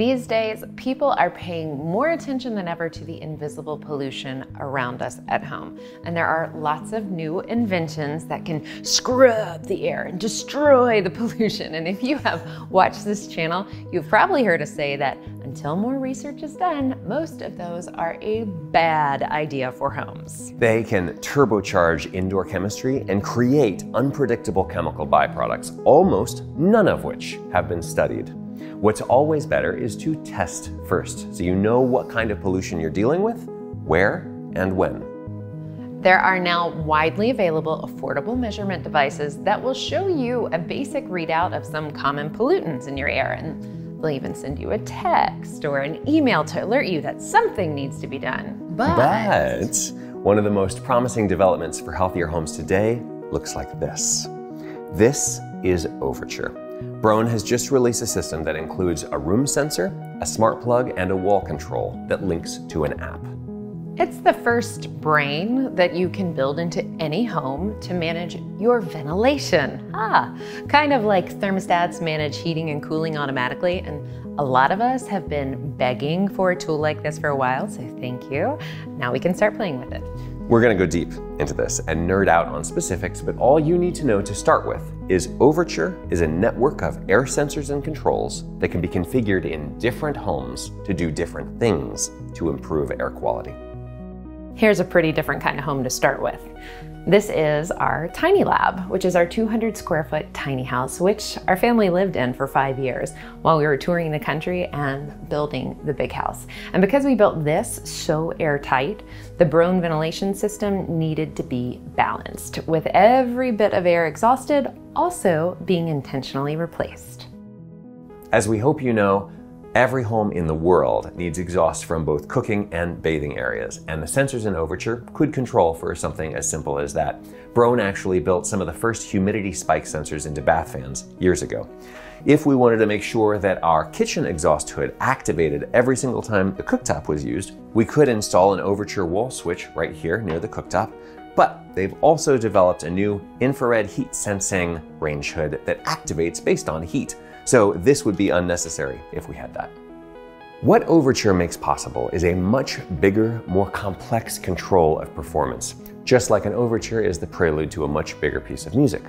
These days, people are paying more attention than ever to the invisible pollution around us at home. And there are lots of new inventions that can scrub the air and destroy the pollution. And if you have watched this channel, you've probably heard us say that until more research is done, most of those are a bad idea for homes. They can turbocharge indoor chemistry and create unpredictable chemical byproducts, almost none of which have been studied. What's always better is to test first, so you know what kind of pollution you're dealing with, where, and when. There are now widely available affordable measurement devices that will show you a basic readout of some common pollutants in your air, and they'll even send you a text or an email to alert you that something needs to be done. But one of the most promising developments for healthier homes today looks like this. This is Overture. Broan has just released a system that includes a room sensor, a smart plug, and a wall control that links to an app. It's the first brain that you can build into any home to manage your ventilation. Kind of like thermostats manage heating and cooling automatically, and a lot of us have been begging for a tool like this for a while, so thank you. Now we can start playing with it. We're gonna go deep into this and nerd out on specifics, but all you need to know to start with is Overture is a network of air sensors and controls that can be configured in different homes to do different things to improve air quality. Here's a pretty different kind of home to start with. This is our TinyLab, which is our 200 square foot tiny house, which our family lived in for 5 years while we were touring the country and building the big house. And because we built this so airtight, the Broan ventilation system needed to be balanced, with every bit of air exhausted also being intentionally replaced. As we hope you know, every home in the world needs exhaust from both cooking and bathing areas, and the sensors in Overture could control for something as simple as that. Broan actually built some of the first humidity spike sensors into bath fans years ago. If we wanted to make sure that our kitchen exhaust hood activated every single time the cooktop was used, we could install an Overture wall switch right here near the cooktop. But they've also developed a new infrared heat sensing range hood that activates based on heat. So this would be unnecessary if we had that. What Overture makes possible is a much bigger, more complex control of performance, just like an Overture is the prelude to a much bigger piece of music.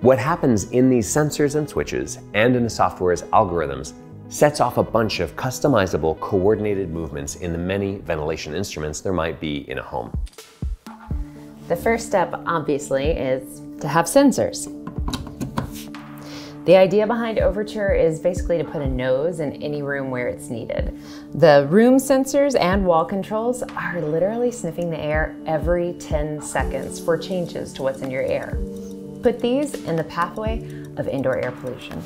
What happens in these sensors and switches, and in the software's algorithms, sets off a bunch of customizable, coordinated movements in the many ventilation instruments there might be in a home. The first step, obviously, is to have sensors. The idea behind Overture is basically to put a nose in any room where it's needed. The room sensors and wall controls are literally sniffing the air every 10 seconds for changes to what's in your air. Put these in the pathway of indoor air pollution.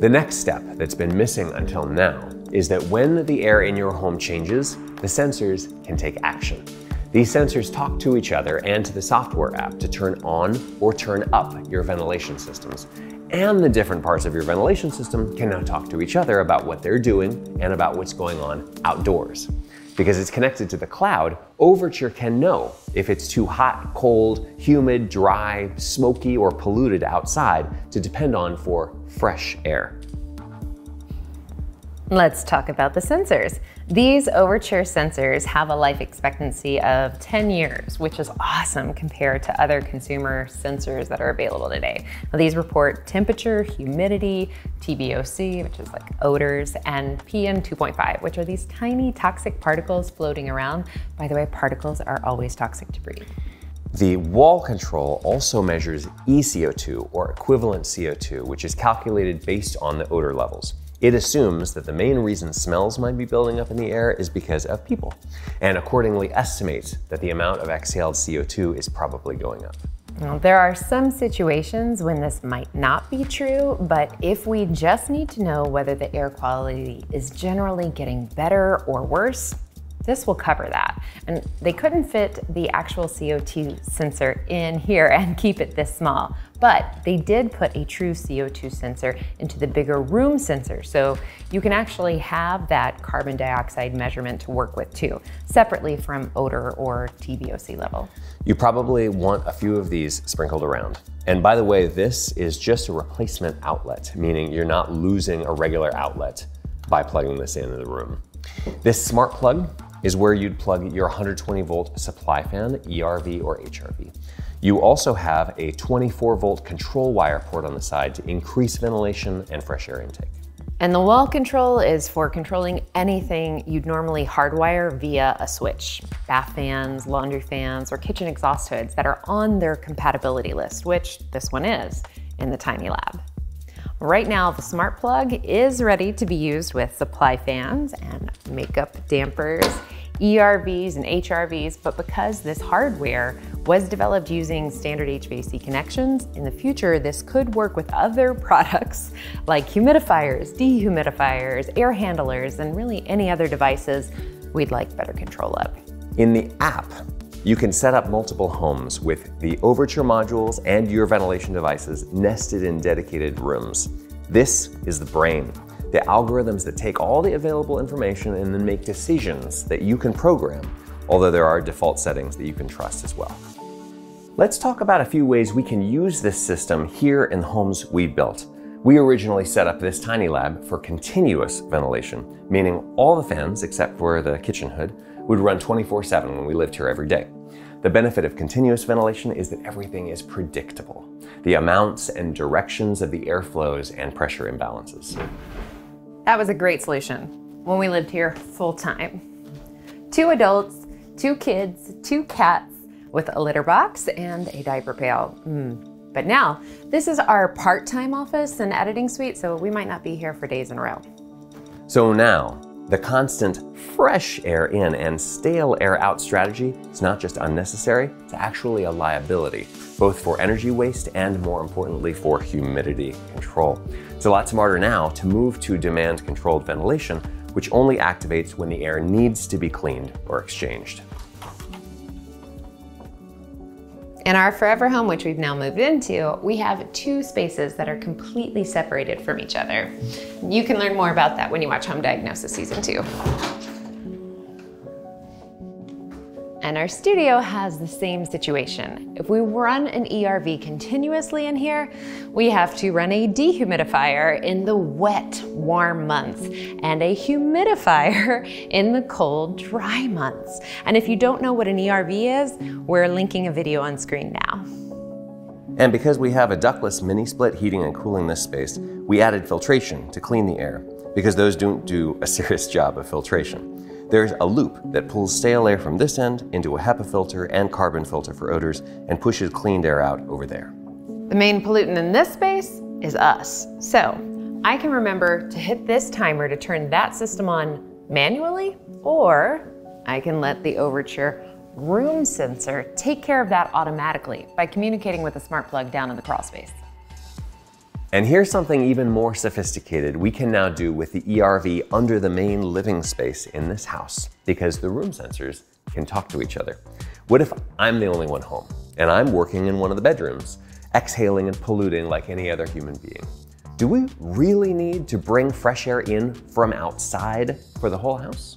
The next step that's been missing until now is that when the air in your home changes, the sensors can take action. These sensors talk to each other and to the software app to turn on or turn up your ventilation systems. And the different parts of your ventilation system can now talk to each other about what they're doing and about what's going on outdoors. Because it's connected to the cloud, Overture can know if it's too hot, cold, humid, dry, smoky, or polluted outside to depend on for fresh air. Let's talk about the sensors. These Overture sensors have a life expectancy of 10 years, which is awesome compared to other consumer sensors that are available today. Now, these report temperature, humidity, TVOC, which is like odors, and PM 2.5, which are these tiny toxic particles floating around. By the way, particles are always toxic to breathe. The wall control also measures eCO2, or equivalent CO2, which is calculated based on the odor levels. It assumes that the main reason smells might be building up in the air is because of people, and accordingly estimates that the amount of exhaled CO2 is probably going up. Now, there are some situations when this might not be true, but if we just need to know whether the air quality is generally getting better or worse, This will cover that. And they couldn't fit the actual CO2 sensor in here and keep it this small, but they did put a true CO2 sensor into the bigger room sensor. So you can actually have that carbon dioxide measurement to work with too, separately from odor or TVOC level. You probably want a few of these sprinkled around. And by the way, this is just a replacement outlet, meaning you're not losing a regular outlet by plugging this into the room. This smart plug is where you'd plug your 120-volt supply fan, ERV or HRV. You also have a 24-volt control wire port on the side to increase ventilation and fresh air intake. And the wall control is for controlling anything you'd normally hardwire via a switch. Bath fans, laundry fans, or kitchen exhaust hoods that are on their compatibility list, which this one is in the TinyLab. Right now, the smart plug is ready to be used with supply fans and makeup dampers, ERVs and HRVs, but because this hardware was developed using standard HVAC connections, in the future, this could work with other products like humidifiers, dehumidifiers, air handlers, and really any other devices we'd like better control of. In the app, you can set up multiple homes with the Overture modules and your ventilation devices nested in dedicated rooms. This is the brain, the algorithms that take all the available information and then make decisions that you can program, although there are default settings that you can trust as well. Let's talk about a few ways we can use this system here in the homes we built. We originally set up this TinyLab for continuous ventilation, meaning all the fans, except for the kitchen hood, would run 24/7 when we lived here every day. The benefit of continuous ventilation is that everything is predictable. The amounts and directions of the airflows and pressure imbalances. That was a great solution when we lived here full time. 2 adults, 2 kids, 2 cats with a litter box and a diaper pail. But now this is our part-time office and editing suite, so we might not be here for days in a row. So now, the constant fresh air in and stale air out strategy is not just unnecessary, it's actually a liability, both for energy waste and more importantly for humidity control. It's a lot smarter now to move to demand controlled ventilation, which only activates when the air needs to be cleaned or exchanged. In our Forever Home, which we've now moved into, we have 2 spaces that are completely separated from each other. You can learn more about that when you watch Home Diagnosis Season 2. And our studio has the same situation. If we run an ERV continuously in here, we have to run a dehumidifier in the wet, warm months and a humidifier in the cold, dry months. And if you don't know what an ERV is, we're linking a video on screen now. And because we have a ductless mini-split heating and cooling this space, we added filtration to clean the air because those don't do a serious job of filtration. There's a loop that pulls stale air from this end into a HEPA filter and carbon filter for odors and pushes cleaned air out over there. The main pollutant in this space is us. So I can remember to hit this timer to turn that system on manually, or I can let the Overture room sensor take care of that automatically by communicating with a smart plug down in the crawl space. And here's something even more sophisticated we can now do with the ERV under the main living space in this house, because the room sensors can talk to each other. What if I'm the only one home and I'm working in one of the bedrooms, exhaling and polluting like any other human being? Do we really need to bring fresh air in from outside for the whole house?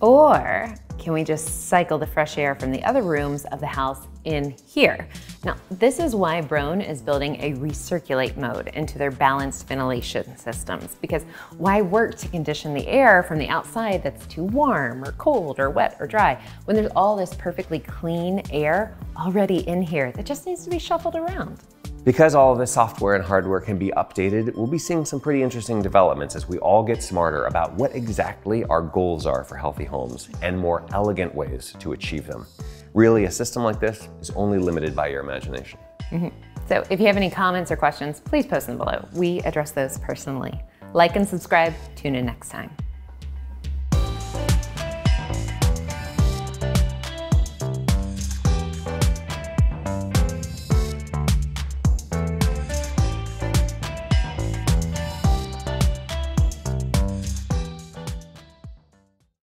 Or can we just cycle the fresh air from the other rooms of the house in here? Now, this is why Broan is building a recirculate mode into their balanced ventilation systems, because why work to condition the air from the outside that's too warm or cold or wet or dry when there's all this perfectly clean air already in here that just needs to be shuffled around? Because all of the software and hardware can be updated, we'll be seeing some pretty interesting developments as we all get smarter about what exactly our goals are for healthy homes and more elegant ways to achieve them. Really, a system like this is only limited by your imagination. So if you have any comments or questions, please post them below. We address those personally. Like and subscribe. Tune in next time.